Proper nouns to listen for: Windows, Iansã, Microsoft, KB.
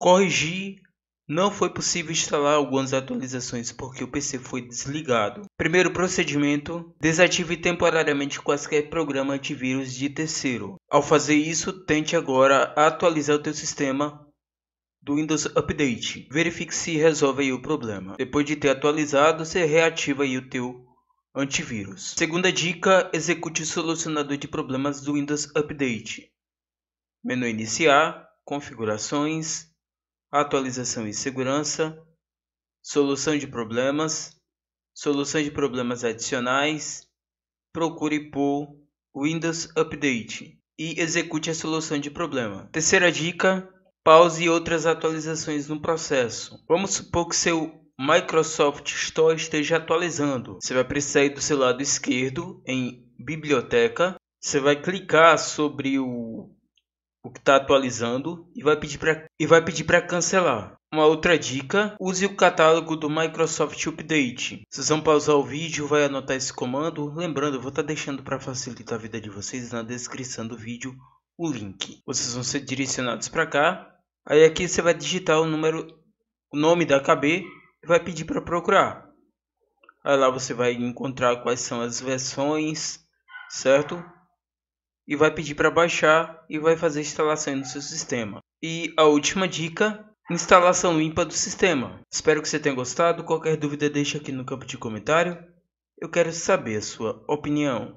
Corrigir. Não foi possível instalar algumas atualizações porque o PC foi desligado. Primeiro procedimento, desative temporariamente quaisquer programa antivírus de terceiro. Ao fazer isso, tente agora atualizar o teu sistema do Windows Update. Verifique se resolve aí o problema. Depois de ter atualizado, você reativa aí o teu antivírus. Segunda dica, execute o solucionador de problemas do Windows Update. Menu iniciar, configurações, atualização e segurança, solução de problemas adicionais, procure por Windows Update e execute a solução de problema. Terceira dica, pause outras atualizações no processo. Vamos supor que seu Microsoft Store esteja atualizando. Você vai precisar ir do seu lado esquerdo em biblioteca, você vai clicar sobre o que está atualizando e vai pedir para cancelar. Uma outra dica, use o catálogo do Microsoft Update. Vocês vão pausar o vídeo, vai anotar esse comando. Lembrando, eu vou estar deixando para facilitar a vida de vocês na descrição do vídeo o link. Vocês vão ser direcionados para cá. Aí aqui você vai digitar o nome da KB e vai pedir para procurar. Aí lá você vai encontrar quais são as versões, certo? E vai pedir para baixar e vai fazer a instalação no seu sistema. E a última dica, instalação limpa do sistema. Espero que você tenha gostado. Qualquer dúvida deixa aqui no campo de comentário. Eu quero saber a sua opinião.